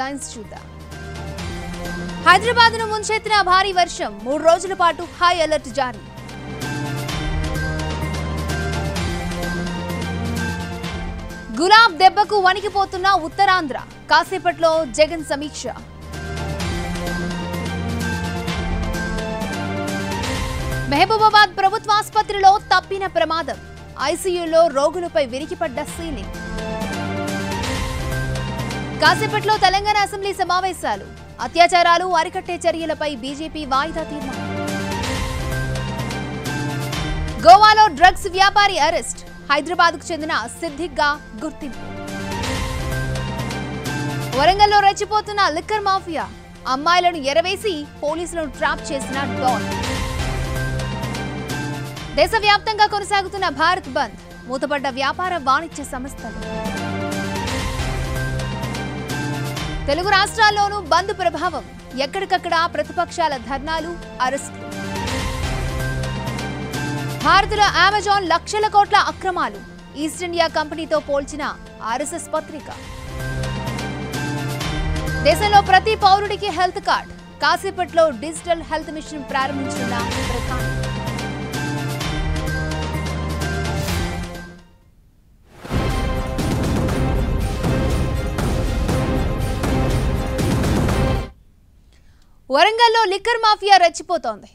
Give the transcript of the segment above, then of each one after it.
Lines చూద్దాం. హైదరాబాద్ను ముంచెత్తిన భారీ వర్షం 3 రోజుల పాటు హై అలర్ట్ జారీ. గులాబ్ దెబ్బకు వణికిపోతున్న ఉత్తరాంధ్ర, కాసేపట్లో జగన్ సమీక్ష. మహబూబాబాద్ ప్రభుత్వ ఆసుపత్రిలో తప్పిన ప్రమాదం, ఐసీయూలో రోగులపై విరిగిపడ్డ సీలింగ్. కాసేపట్లో తెలంగాణ అసెంబ్లీ సమావేశాలు, అత్యాచారాలు అరికట్టే చర్యలపై బీజేపీ వాయిదా తీర్మానం. గోవాలో డ్రగ్స్ వ్యాపారి అరెస్ట్, హైదరాబాద్కు చెందిన సిద్ధిక్గా గుర్తింపు. వరంగల్లో రెచ్చిపోతున్న లిక్కర్ మాఫియా, అమ్మాయిలను ఎరవేసి పోలీసులను ట్రాప్ చేసిన డాన్. దేశవ్యాప్తంగా కొనసాగుతున్న భారత్ బంద్, మూతపడ్డ వ్యాపార వాణిజ్య సంస్థలు. తెలుగు రాష్ట్రాల్లోనూ బంద్ ప్రభావం, ఎక్కడికక్కడ ప్రతిపక్షాల ధర్నాలు, అరెస్టులు. భారత్లో అమెజాన్ లక్షల కోట్ల అక్రమాలు, ఈస్ట్ ఇండియా కంపెనీతో పోల్చిన ఆర్ఎస్ఎస్ పత్రిక. దేశంలో ప్రతి పౌరుడికి హెల్త్ కార్డ్, కాసేపట్లో డిజిటల్ హెల్త్ మిషన్ ప్రారంభించనున్న ప్రధాని. వరంగల్లో లిక్కర్ మాఫియా రెచ్చిపోతోంది.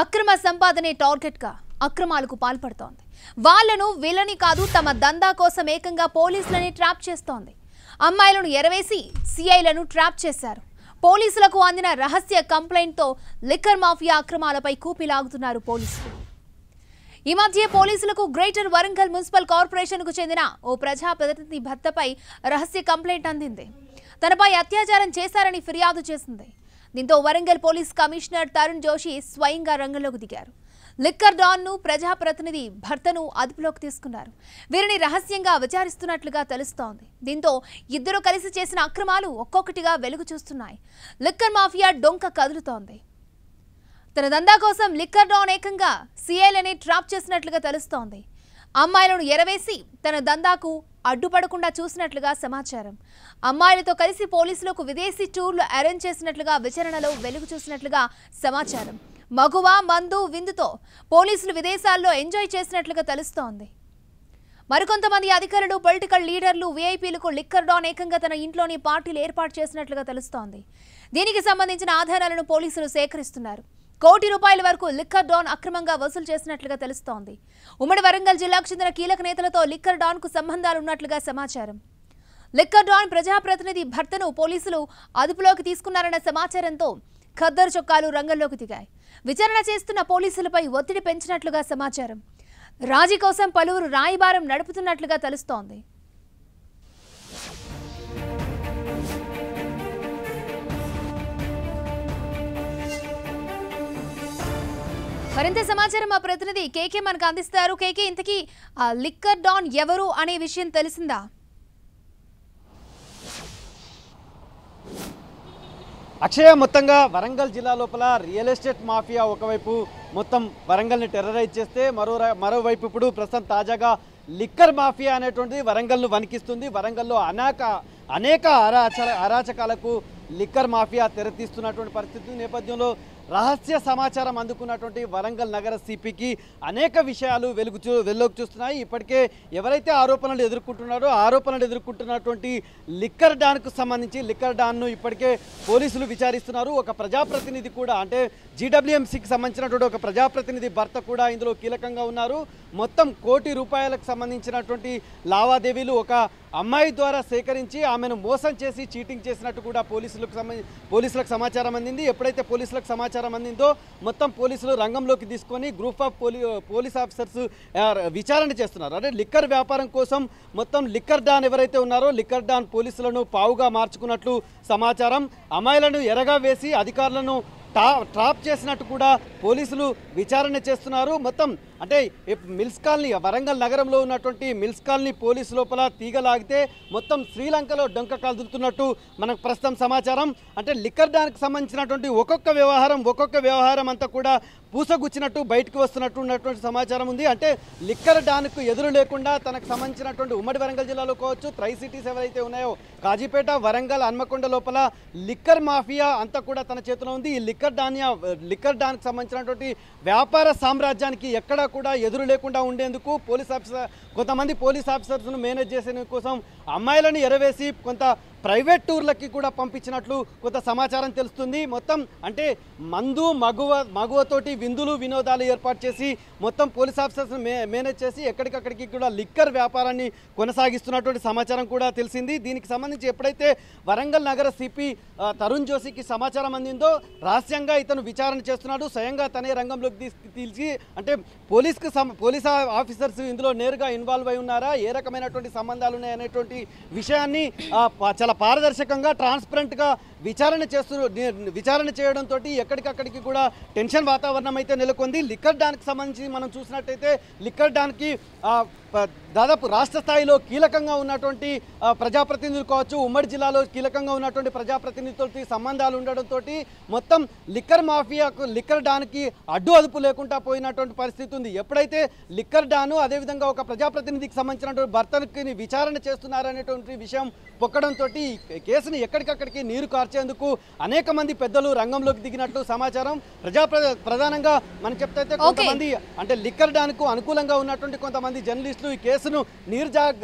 అక్రమ సంపాదనే టార్గెట్గా అక్రమాలకు పాల్పడుతోంది. వాళ్లను వీళ్ళని కాదు, తమ దందా కోసం ఏకంగా పోలీసులని ట్రాప్ చేస్తోంది. అమ్మాయిలను ఎరవేసి సిఐలను ట్రాప్ చేశారు. పోలీసులకు అందిన రహస్య కంప్లైంట్తో లిక్కర్ మాఫియా అక్రమాలపై కూపిలాగుతున్నారు పోలీసులు. ఈ మధ్య పోలీసులకు గ్రేటర్ వరంగల్ మున్సిపల్ కార్పొరేషన్కు చెందిన ఓ ప్రజాప్రతినిధి భర్తపై రహస్య కంప్లైంట్ అందింది. తనపై అత్యాచారం చేశారని ఫిర్యాదు చేసింది. దీంతో వరంగల్ పోలీస్ కమిషనర్ తరుణ్ జోషి స్వయంగా రంగంలోకి దిగారు. లిక్కర్ డాన్ను, ప్రజాప్రతినిధి భర్తను అదుపులోకి తీసుకున్నారు. వీరిని రహస్యంగా విచారిస్తున్నట్లుగా తెలుస్తోంది. దీంతో ఇద్దరు కలిసి చేసిన అక్రమాలు ఒక్కొక్కటిగా వెలుగు చూస్తున్నాయి. లిక్కర్ మాఫియా డొంక కదులుతోంది. తన దందా కోసం లిక్కర్ డాన్ ఏకంగా సీఐలని ట్రాప్ చేసినట్లుగా తెలుస్తోంది. అమ్మాయిలను ఎరవేసి తన దందాకు అడ్డుపడకుండా చూసినట్లుగా సమాచారం. అమ్మాయిలతో కలిసి పోలీసులకు విదేశీ టూర్లు అరేంజ్ చేసినట్లుగా విచారణలో వెలుగు చూసినట్లుగా సమాచారం. మగువ, మందు, విందుతో పోలీసులు విదేశాల్లో ఎంజాయ్ చేసినట్లుగా తెలుస్తోంది. మరికొంతమంది అధికారులు, పొలిటికల్ లీడర్లు, వీఐపీలకు లిక్కర్ డాన్ ఏకంగా తన ఇంట్లోని పార్టీలు ఏర్పాటు చేసినట్లుగా తెలుస్తోంది. దీనికి సంబంధించిన ఆధారాలను పోలీసులు సేకరిస్తున్నారు. ₹1 కోటి వరకు లిక్కర్ డాన్ అక్రమంగా వసూలు చేసినట్లుగా తెలుస్తోంది. ఉమ్మడి వరంగల్ జిల్లాకు చెందిన కీలక నేతలతో లిక్కర్ డాన్కు సంబంధాలున్నట్లుగా సమాచారం. లిక్కర్ డాన్ ప్రజాప్రతినిధి భర్తను పోలీసులు అదుపులోకి తీసుకున్నారన్న సమాచారంతో ఖద్దరు చొక్కాలు రంగంలోకి దిగాయి. విచారణ చేస్తున్న పోలీసులపై ఒత్తిడి పెంచినట్లుగా సమాచారం. రాజీ కోసం పలువురు రాయబారం నడుపుతున్నట్లుగా తెలుస్తోంది. మరింత సమాచారం మా ప్రతినిధి కేకే మనకు అందిస్తారు. కేకే, ఇంతకీ లిక్కర్ డాన్ ఎవరు అనే విషయం తెలిసిందా? అక్షయ, మొత్తంగా వరంగల్ జిల్లా లోపల రియల్ ఎస్టేట్ మాఫియా ఒకవైపు మొత్తం వరంగల్ని టెర్రరైజ్ చేస్తే, మరోవైపు ఇప్పుడు ప్రస్తుతం తాజాగా లిక్కర్ మాఫియా అనేటువంటిది వరంగల్ను వణికిస్తుంది. వరంగల్లో అనేక అరాచకాలకు లిక్కర్ మాఫియా తెరతీస్తున్నటువంటి పరిస్థితి నేపథ్యంలో రహస్య సమాచారం అందుకున్నటువంటి వరంగల్ నగర సిపికి అనేక విషయాలు వెలుగు చూస్తున్నాయి. ఇప్పటికే ఎవరైతే ఆరోపణలు ఎదుర్కొంటున్నటువంటి లిక్కర్ డాన్కు సంబంధించి లిక్కర్ డాన్ను ఇప్పటికే పోలీసులు విచారిస్తున్నారు. ఒక ప్రజాప్రతినిధి కూడా, అంటే జీడబ్ల్యూఎంసీకి సంబంధించినటువంటి ఒక ప్రజాప్రతినిధి భర్త కూడా ఇందులో కీలకంగా ఉన్నారు. మొత్తం ₹1 కోటి సంబంధించినటువంటి లావాదేవీలు ఒక అమ్మాయి ద్వారా సేకరించి ఆమెను మోసం చేసి చీటింగ్ చేసినట్టు కూడా పోలీసులకు సమాచారం అందింది. ఎప్పుడైతే పోలీసులకు సమాచారం అందిందో మొత్తం పోలీసులు రంగంలోకి తీసుకొని గ్రూప్ ఆఫ్ పోలీస్ ఆఫీసర్స్ విచారణ చేస్తున్నారు. అంటే లిక్కర్ వ్యాపారం కోసం మొత్తం లిక్కర్ డాన్ ఎవరైతే ఉన్నారో లిక్కర్ డాన్ పోలీసులను పావుగా మార్చుకున్నట్లు సమాచారం. అమ్మాయిలను ఎరగా వేసి అధికారులను ట్రాప్ చేసినట్టు కూడా పోలీసులు విచారణ చేస్తున్నారు. మొత్తం అంటే మిల్స్ కాలనీ వరంగల్ నగరంలో ఉన్నటువంటి మిల్స్ కాలనీ పోలీస్ లోపల తీగలాగితే మొత్తం శ్రీలంకలో డొంక కదులుతున్నట్టు మనకు ప్రస్తుతం సమాచారం. అంటే లిక్కర్ డాన్కి సంబంధించినటువంటి ఒక్కొక్క వ్యవహారం అంతా కూడా పూసగుచ్చినట్టు బయటకు వస్తున్నట్టు ఉన్నటువంటి సమాచారం ఉంది. అంటే లిక్కర్ డాన్కు ఎదురు లేకుండా తనకు సంబంధించినటువంటి ఉమ్మడి వరంగల్ జిల్లాలో కావచ్చు, ట్రై సిటీస్ ఎవరైతే ఉన్నాయో కాజీపేట, వరంగల్, హన్మకొండ లోపల లిక్కర్ మాఫియా అంతా కూడా తన చేతిలో ఉంది. ఈ లిక్కర్ డాన్కి సంబంధించినటువంటి వ్యాపార సామ్రాజ్యానికి ఎక్కడ కూడా ఎదురు లేకుండా ఉండేందుకు కొంతమంది పోలీస్ ఆఫీసర్స్ను మేనేజ్ చేసేందుకు కోసం అమ్మాయిలను ఎరవేసి కొంత ప్రైవేట్ టూర్లకి కూడా పంపించినట్లు కొంత సమాచారం తెలుస్తుంది. మొత్తం అంటే మందు మగువతోటి విందులు వినోదాలు ఏర్పాటు చేసి మొత్తం పోలీస్ ఆఫీసర్స్ను మేనేజ్ చేసి ఎక్కడికక్కడికి కూడా లిక్కర్ వ్యాపారాన్ని కొనసాగిస్తున్నటువంటి సమాచారం కూడా తెలిసింది. దీనికి సంబంధించి ఎప్పుడైతే వరంగల్ నగర సిపి తరుణ్ జోషికి సమాచారం అందిందో రహస్యంగా ఇతను విచారణ చేస్తున్నాడు. స్వయంగా తనే రంగంలోకి తీల్చి అంటే పోలీస్ ఆఫీసర్స్ ఇందులో నేరుగా ఇన్వాల్వ్ అయి ఉన్నారా, ఏ రకమైనటువంటి సంబంధాలు ఉన్నాయనేటువంటి విషయాన్ని చాలా పారదర్శకంగా ట్రాన్స్పరెంట్గా విచారణ చేయడంతో ఎక్కడికక్కడికి కూడా టెన్షన్ వాతావరణం అయితే నెలకొంది. లిక్కర్ డాన్కి సంబంధించి మనం చూసినట్టయితే లిక్కర్ డాన్కి దాదాపు రాష్ట్ర స్థాయిలో కీలకంగా ఉన్నటువంటి ప్రజాప్రతినిధులు కావచ్చు, ఉమ్మడి జిల్లాలో కీలకంగా ఉన్నటువంటి ప్రజాప్రతినిధులతో సంబంధాలు ఉండడంతో మొత్తం లిక్కర్ డాన్కి అడ్డు అదుపు లేకుండా పోయినటువంటి పరిస్థితి ఉంది. ఎప్పుడైతే లిక్కర్ డాను అదేవిధంగా ఒక ప్రజాప్రతినిధికి సంబంధించినటువంటి భర్తకి విచారణ చేస్తున్నారనేటువంటి విషయం పొక్కడంతో కేసుని ఎక్కడికక్కడికి నీరు కార్చేందుకు అనేక మంది పెద్దలు రంగంలోకి దిగినట్లు సమాచారం. ప్రధానంగా మనం చెప్తే కొంతమంది అంటే లిక్కర్ డాన్కు అనుకూలంగా ఉన్నటువంటి కొంతమంది జర్నలిస్టులు ఈ కేసును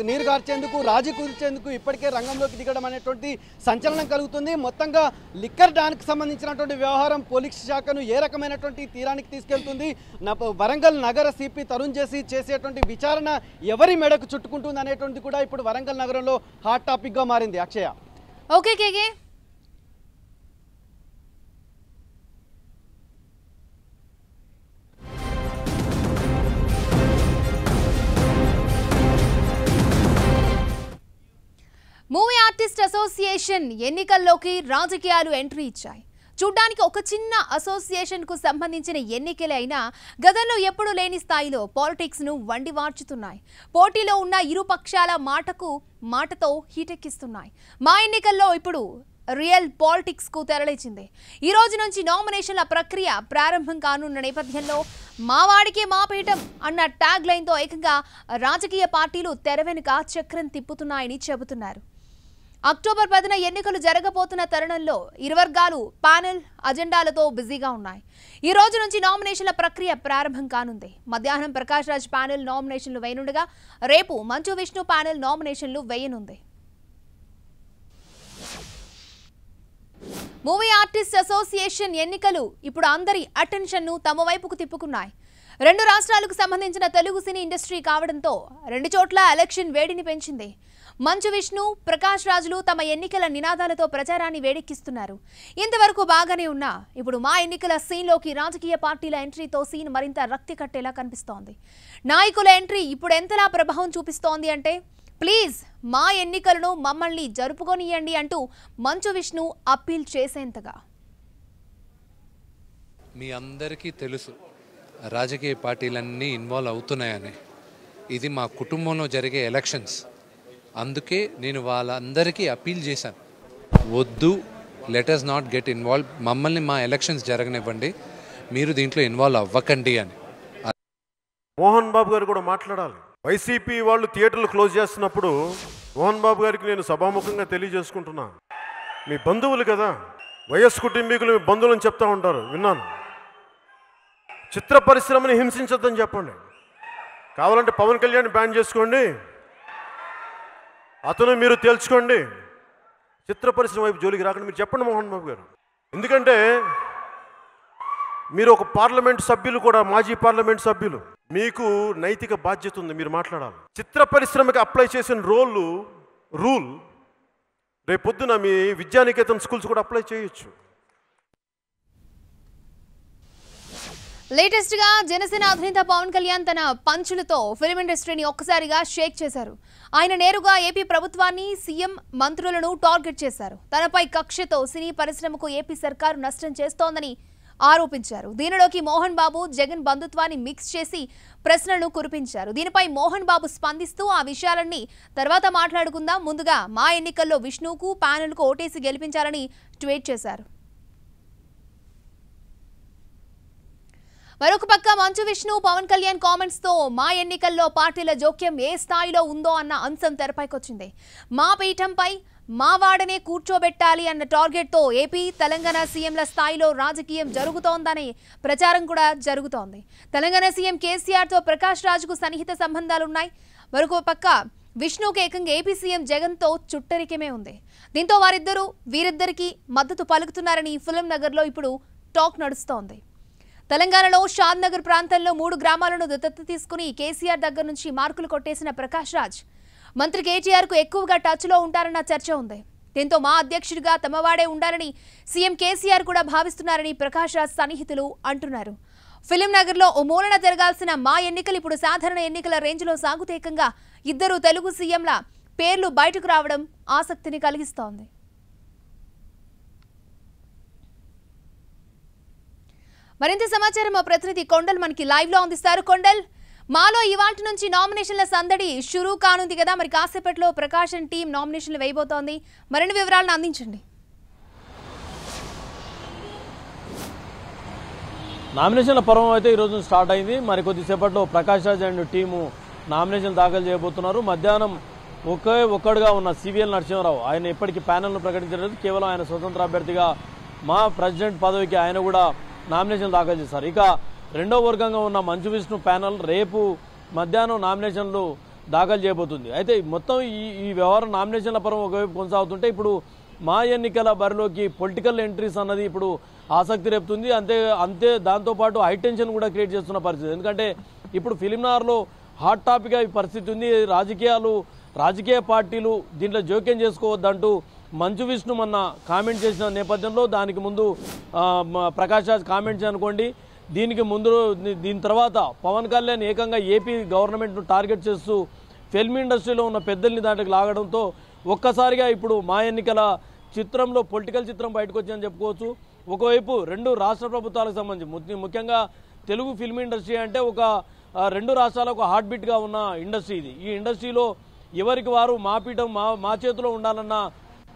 నీరుగార్చేందుకు రాజీ కూర్చేందుకు ఇప్పటికే రంగంలోకి దిగడం అనేటువంటి సంచలనం కలుగుతుంది. మొత్తంగా లిక్కర్ డాన్కి సంబంధించినటువంటి వ్యవహారం పోలీస్ శాఖను ఏ రకమైనటువంటి తీరానికి తీసుకెళ్తుంది, వరంగల్ నగర సిపి తరుణ్ జోషి చేసేటువంటి విచారణ ఎవరి మెడకు చుట్టుకుంటుంది అనేటువంటిది కూడా ఇప్పుడు వరంగల్ నగరంలో హాట్ టాపిక్గా మారింది. Akshaya, okay KK. Movie artist association ఎన్నికల్లోకి రాజకీయాలు ఎంట్రీ ఇచ్చాయి. చూడ్డానికి ఒక చిన్న అసోసియేషన్కు సంబంధించిన ఎన్నికలే అయినా గతంలో ఎప్పుడూ లేని స్థాయిలో పాలిటిక్స్ను వండి వార్చుతున్నాయి. పోటీలో ఉన్న ఇరు పక్షాల మాటతో హీటెక్కిస్తున్నాయి. మా ఎన్నికల్లో ఇప్పుడు రియల్ పాలిటిక్స్కు తెరలేచింది. ఈ రోజు నుంచి నామినేషన్ల ప్రక్రియ ప్రారంభం కానున్న నేపథ్యంలో మా వాడికే మా పీఠం అన్న ట్యాగ్ లైన్తో ఏకంగా రాజకీయ పార్టీలు తెరవెనుక చక్రం తిప్పుతున్నాయని చెబుతున్నారు. అక్టోబర్ 10న ఎన్నికలు జరగబోతున్న తరుణంలో ఇరు వర్గాలు ప్యానెల్ అజెండాలతో బిజీగా ఉన్నాయి. ఈ రోజు నుంచి నామినేషన్ల ప్రక్రియ ప్రారంభం కానుంది. మధ్యాహ్నం ప్రకాష్ రాజ్ ప్యానెల్ నామినేషన్లు వేయనుండగా రేపు మంచు విష్ణు ప్యానెల్ నామినేషన్లు వేయనుంది. మూవీ ఆర్టిస్ట్ అసోసియేషన్ ఎన్నికలు ఇప్పుడు అందరి అటెన్షన్ను తమ వైపుకు తిప్పుకున్నాయి. రెండు రాష్ట్రాలకు సంబంధించిన తెలుగు సినీ ఇండస్ట్రీ కావడంతో రెండు చోట్ల ఎలక్షన్ వేడిని పెంచింది. మంచు విష్ణు, ప్రకాష్ రాజులు తమ ఎన్నికల నినాదాలతో ప్రచారాన్ని వేడెక్కిస్తున్నారు. ఇంతవరకు బాగానే ఉన్నా ఇప్పుడు మా ఎన్నికల సీన్లోకి రాజకీయ పార్టీల ఎంట్రీతో సీన్ మరింత రక్తి కట్టేలా కనిపిస్తోంది. నాయకుల ఎంట్రీ ఇప్పుడు ఎంతలా ప్రభావం చూపిస్తోంది అంటే ప్లీజ్ మా ఎన్నికలను మమ్మల్ని జరుపుకొనియండి అంటూ మంచు విష్ణు అప్పీల్ చేసేంతగా. మీ అందరికీ తెలుసు రాజకీయ పార్టీలన్నీ ఇన్వాల్వ్ అవుతున్నాయని. ఇది మా కుటుంబంలో జరిగే ఎలక్షన్స్, అందుకే నేను వాళ్ళందరికీ అప్పీల్ చేశాను. వద్దు, let us not get involve, మమ్మల్ని మా ఎలక్షన్స్ జరగనివ్వండి, మీరు దీంట్లో ఇన్వాల్వ్ అవ్వకండి అని. మోహన్ బాబు గారు కూడా మాట్లాడాలి. వైసీపీ వాళ్ళు థియేటర్లు క్లోజ్ చేస్తున్నప్పుడు మోహన్ బాబు గారికి నేను సభాముఖంగా తెలియజేసుకుంటున్నా, మీ బంధువులు కదా వైఎస్ కుటుంబీకులు, మీ బంధువులని చెప్తా ఉంటారు, విన్నాను. చిత్ర పరిశ్రమని హింసించొద్దని చెప్పండి. కావాలంటే పవన్ కళ్యాణ్ బ్యాన్ చేసుకోండి, అతను మీరు తేల్చుకోండి. చిత్ర పరిశ్రమ వైపు జోలికి రాకండి మీరు చెప్పండి మోహన్ బాబు గారు. ఎందుకంటే మీరు ఒక పార్లమెంట్ సభ్యులు కూడా, మాజీ పార్లమెంట్ సభ్యులు, మీకు నైతిక బాధ్యత ఉంది, మీరు మాట్లాడాలి. చిత్ర పరిశ్రమకి అప్లై చేసిన రూల్ రేపొద్దున మీ విద్యానికేతన్ స్కూల్స్ కూడా అప్లై చేయొచ్చు. లేటెస్ట్ గా జనసేన అధినేత పవన్ కళ్యాణ్ తన పంచులతో ఫిల్మ్ ఇండస్ట్రీని ఒక్కసారిగా షేక్ చేశారు. ఆయన నేరుగా ఏపీ ప్రభుత్వాన్ని, సీఎం, మంత్రులను టార్గెట్ చేశారు. తనపై కక్షతో సినీ పరిశ్రమకు ఏపీ సర్కారు నష్టం చేస్తోందని ఆరోపించారు. దీనిలోకి మోహన్ బాబు జగన్ బంధుత్వాన్ని మిక్స్ చేసి ప్రశ్నలను కురిపించారు. దీనిపై మోహన్ బాబు స్పందిస్తూ ఆ విషయాలన్నీ తర్వాత మాట్లాడుకుందాం, ముందుగా మా ఎన్నికల్లో విష్ణుకు ప్యానెల్కు ఓటేసి గెలిపించాలని ట్వీట్ చేశారు. మరొక పక్క మంచు విష్ణు పవన్ కళ్యాణ్ కామెంట్స్ తో మా ఎన్నికల్లో పార్టీల జోక్యం ఏ స్థాయిలో ఉందో అన్న అంశం తెరపైకొచ్చింది. మా పీఠంపై మా వాడనే కూర్చోబెట్టాలి అన్న టార్గెట్ తో ఏపీ తెలంగాణ సీఎంల స్థాయిలో రాజకీయం జరుగుతోందనే ప్రచారం కూడా జరుగుతోంది. తెలంగాణ సీఎం కేసీఆర్ తో ప్రకాష్ రాజుకు సన్నిహిత సంబంధాలున్నాయి. మరొక పక్క విష్ణుకు ఏకంగా ఏపీ సీఎం జగన్ తో చుట్టరికమే ఉంది. దీంతో వీరిద్దరికీ మద్దతు పలుకుతున్నారని ఫిలిం నగర్ లో ఇప్పుడు టాక్ నడుస్తోంది. తెలంగాణలో షాద్ నగర్ ప్రాంతంలో 3 గ్రామాలను దత్తత తీసుకుని కేసీఆర్ దగ్గర నుంచి మార్కులు కొట్టేసిన ప్రకాష్ రాజ్ మంత్రి కేటీఆర్ కు ఎక్కువగా టచ్ లో ఉంటారన్న చర్చ ఉంది. దీంతో మా అధ్యక్షుడిగా తమవాడే ఉండాలని సీఎం కేసీఆర్ కూడా భావిస్తున్నారని ప్రకాష్ రాజ్ సన్నిహితులు అంటున్నారు. ఫిలిం నగర్ లో ఓ మూలన జరగాల్సిన మా ఎన్నికలు ఇప్పుడు సాధారణ ఎన్నికల రేంజ్ లో సాగుతేకంగా ఇద్దరు తెలుగు సీఎంల పేర్లు బయటకు రావడం ఆసక్తిని కలిగిస్తోంది. మరింత సమాచారం మా ప్రతినిధి కొండల్ మనకి లైవ్ లో అందిస్తారు. కొండల్, మాలో ఇవాల్టి నుంచి నామినేషన్ల సందడి షురూ కానుంది కదా, మరి కాసేపట్లో ప్రకాశం టీం నామినేషన్లు వేయబోతోంది, మరిన్ని వివరాలను అందించండి. నామినేషన్ల పర్వం అయితే ఈరోజు స్టార్ట్ అయింది. మరి కొద్దిసేపట్లో ప్రకాష్ రాజ్ అండ్ టీము నామినేషన్లు దాఖలు చేయబోతున్నారు. మధ్యాహ్నం ఒక్కడుగా ఉన్న సివిఎల్ నరసింహారావు ఆయన ఇప్పటికీ ప్యానెల్ను ప్రకటించలేదు. కేవలం ఆయన స్వతంత్ర అభ్యర్థిగా మా ప్రెసిడెంట్ పదవికి ఆయన కూడా నామినేషన్లు దాఖలు చేశారు. ఇక రెండో వర్గంగా ఉన్న మంచు విష్ణు ప్యానెల్ రేపు మధ్యాహ్నం నామినేషన్లు దాఖలు చేయబోతుంది. అయితే మొత్తం ఈ వ్యవహారం నామినేషన్ల పరం ఒకవైపు కొనసాగుతుంటే ఇప్పుడు మా ఎన్నికల బరిలోకి పొలిటికల్ ఎంట్రీస్ అన్నది ఇప్పుడు ఆసక్తి రేపుతుంది. అంతే దాంతోపాటు హైటెన్షన్ కూడా క్రియేట్ చేస్తున్న పరిస్థితి. ఎందుకంటే ఇప్పుడు ఫిలింనార్లో హాట్ టాపిక్గా ఈ పరిస్థితి ఉంది. రాజకీయ పార్టీలు దీంట్లో జోక్యం చేసుకోవద్దంటూ మంచు విష్ణు మొన్న కామెంట్ చేసిన నేపథ్యంలో దానికి ముందు ప్రకాష్ రాజ్ కామెంట్స్ అనుకోండి, దీని తర్వాత పవన్ కళ్యాణ్ ఏకంగా ఏపీ గవర్నమెంట్ను టార్గెట్ చేస్తూ ఫిల్మ్ ఇండస్ట్రీలో ఉన్న పెద్దల్ని దాంట్లోకి లాగడంతో ఒక్కసారిగా ఇప్పుడు మా ఎన్నికల చిత్రంలో పొలిటికల్ చిత్రం బయటకు వచ్చిందని చెప్పుకోవచ్చు. ఒకవైపు రెండు రాష్ట్ర ప్రభుత్వాలకు సంబంధించి ముఖ్యంగా తెలుగు ఫిల్మ్ ఇండస్ట్రీ అంటే ఒక రెండు రాష్ట్రాలకు హార్ట్ బీట్గా ఉన్న ఇండస్ట్రీ ఇది. ఈ ఇండస్ట్రీలో ఎవరికి వారు మా పీఠం మా చేతిలో ఉండాలన్న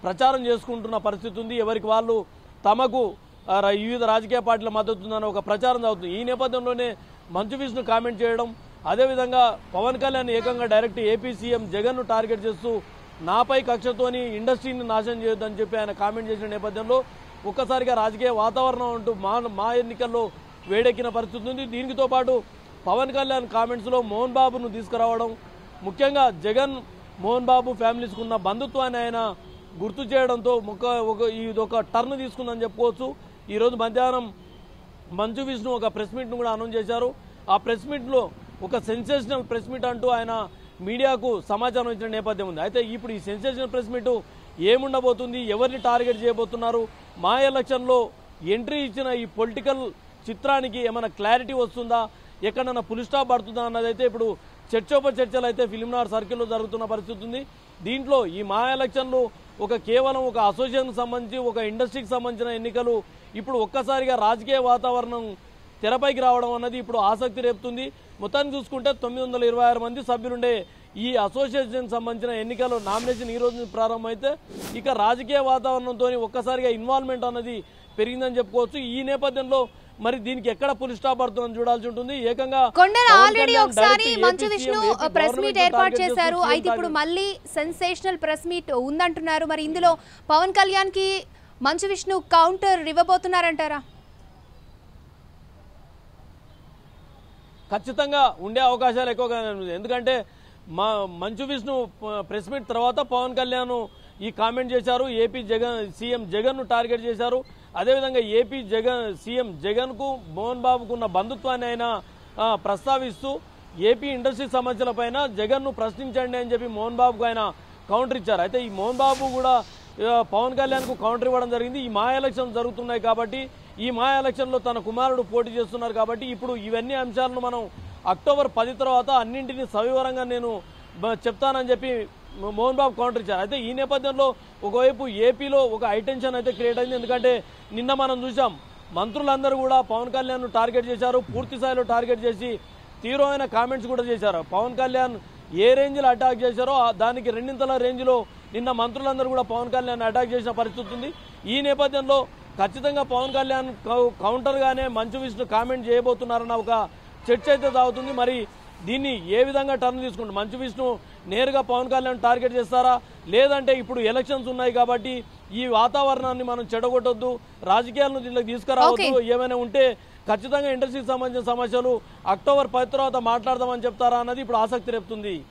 ప్రచారం చేసుకుంటున్న పరిస్థితి ఉంది. ఎవరికి వాళ్ళు తమకు వివిధ రాజకీయ పార్టీల మద్దతు ఉందన్న ఒక ప్రచారం జరుగుతుంది. ఈ నేపథ్యంలోనే మంచు విష్ణు కామెంట్ చేయడం, అదేవిధంగా పవన్ కళ్యాణ్ ఏకంగా డైరెక్ట్ ఏపీ సీఎం జగన్ను టార్గెట్ చేస్తూ నాపై కక్షతోని ఇండస్ట్రీని నాశనం చేయొద్దని చెప్పి ఆయన కామెంట్ చేసిన నేపథ్యంలో ఒక్కసారిగా రాజకీయ వాతావరణం అంటూ మా ఎన్నికల్లో వేడెక్కిన పరిస్థితి ఉంది. దీనితో పాటు పవన్ కళ్యాణ్ కామెంట్స్లో మోహన్ బాబును తీసుకురావడం, ముఖ్యంగా జగన్ మోహన్ బాబు ఫ్యామిలీస్కు ఉన్న బంధుత్వాన్ని ఆయన గుర్తు చేయడంతో ఇది ఒక టర్న్ తీసుకుందని చెప్పుకోవచ్చు. ఈరోజు మధ్యాహ్నం మంచు విష్ణు ఒక ప్రెస్ మీట్ను కూడా అనౌన్స్ చేశారు. ఆ ప్రెస్ మీట్లో ఒక సెన్సేషనల్ ప్రెస్ మీట్ అంటూ ఆయన మీడియాకు సమాచారం ఇచ్చిన నేపథ్యం ఉంది. అయితే ఇప్పుడు ఈ సెన్సేషనల్ ప్రెస్ మీటు ఏముండబోతుంది, ఎవరిని టార్గెట్ చేయబోతున్నారు, మా ఎలక్షన్లో ఎంట్రీ ఇచ్చిన ఈ పొలిటికల్ చిత్రానికి ఏమైనా క్లారిటీ వస్తుందా, ఎక్కడన్నా పులిస్టాప్ పడుతుందా అన్నది అయితే ఇప్పుడు చర్చలు అయితే ఫిలింనార్ సర్కిల్లో జరుగుతున్న పరిస్థితి ఉంది. దీంట్లో ఈ మా ఎలక్షన్లు కేవలం ఒక అసోసియేషన్కి సంబంధించి ఒక ఇండస్ట్రీకి సంబంధించిన ఎన్నికలు ఇప్పుడు ఒక్కసారిగా రాజకీయ వాతావరణం తెరపైకి రావడం అన్నది ఇప్పుడు ఆసక్తి రేపుతుంది. మొత్తాన్ని చూసుకుంటే 926 మంది సభ్యులుండే ఈ అసోసియేషన్కి సంబంధించిన ఎన్నికలు నామినేషన్ ఈ రోజు ప్రారంభమైతే ఇక రాజకీయ వాతావరణంతో ఒక్కసారిగా ఇన్వాల్వ్మెంట్ అన్నది పెరిగిందని చెప్పుకోవచ్చు. ఈ నేపథ్యంలో మరి దీనికి ఎక్కడ పులి స్టాప్ పడుతుందని చూడాల్సి ఉంటుంది. ఏకంగా కొండల్ ఆల్రెడీ ఒకసారి మంచు విష్ణు ప్రెస్ మీట్ ఏర్పాటు చేశారు. అయితే ఇప్పుడు మళ్ళీ సెన్సేషనల్ ప్రెస్ మీట్ ఉందంటున్నారు. మరి ఇందులో పవన్ కళ్యాణ్ కి మంచు విష్ణు కౌంటర్ ఇవ్వబోతున్నారంటారా? ఖచ్చితంగా ఉండే అవకాశాలు ఎక్కువగా, ఎందుకంటే మంచు విష్ణు ప్రెస్ మీట్ తర్వాత పవన్ కళ్యాణ్ ఈ కామెంట్ చేశారు. ఏపీ సీఎం జగన్ను టార్గెట్ చేశారు. అదేవిధంగా ఏపీ సీఎం జగన్కు మోహన్ బాబుకు ఉన్న బంధుత్వాన్ని ఆయన ప్రస్తావిస్తూ ఏపీ ఇండస్ట్రీ సమస్యలపైన జగన్ను ప్రశ్నించండి అని చెప్పి మోహన్ బాబుకు ఆయన కౌంటర్ ఇచ్చారు. అయితే ఈ మోహన్ బాబు కూడా పవన్ కళ్యాణ్కు కౌంటర్ ఇవ్వడం జరిగింది. ఈ మా ఎలక్షన్ జరుగుతున్నాయి కాబట్టి, ఈ మా ఎలక్షన్లో తన కుమారుడు పోటీ చేస్తున్నారు కాబట్టి ఇప్పుడు ఇవన్నీ అంశాలను మనం అక్టోబర్ 10 తర్వాత అన్నింటినీ సవివరంగా నేను చెప్తానని చెప్పి మోహన్ బాబు కౌంటర్ ఇచ్చారు. అయితే ఈ నేపథ్యంలో ఒకవైపు ఏపీలో ఒక హైటెన్షన్ అయితే క్రియేట్ అయింది. ఎందుకంటే నిన్న మనం చూసాం మంత్రులందరూ కూడా పవన్ కళ్యాణ్ టార్గెట్ చేశారు, పూర్తి స్థాయిలో టార్గెట్ చేసి తీవ్రమైన కామెంట్స్ కూడా చేశారు. పవన్ కళ్యాణ్ ఏ రేంజ్లో అటాక్ చేశారో దానికి రెండింతల రేంజ్లో నిన్న మంత్రులందరూ కూడా పవన్ కళ్యాణ్ అటాక్ చేసిన పరిస్థితి ఉంది. ఈ నేపథ్యంలో ఖచ్చితంగా పవన్ కళ్యాణ్ కౌంటర్గానే మంచు విష్ణు కామెంట్ చేయబోతున్నారన్న ఒక చర్చ అయితే సాగుతుంది. మరి దీన్ని ఏ విధంగా టర్న్ తీసుకుంటారు? మంచు విష్ణు నేరుగా పవన్ కళ్యాణ్ టార్గెట్ చేస్తారా, లేదంటే ఇప్పుడు ఎలక్షన్స్ ఉన్నాయి కాబట్టి ఈ వాతావరణాన్ని మనం చెడగొట్టొద్దు, రాజకీయాలను దీనికి తీసుకురావద్దు, ఏమైనా ఉంటే ఖచ్చితంగా ఇండస్ట్రీకి సంబంధించిన సమస్యలు అక్టోబర్ 10 తర్వాత మాట్లాడదామని చెప్తారా అన్నది ఇప్పుడు ఆసక్తి రేపుతుంది.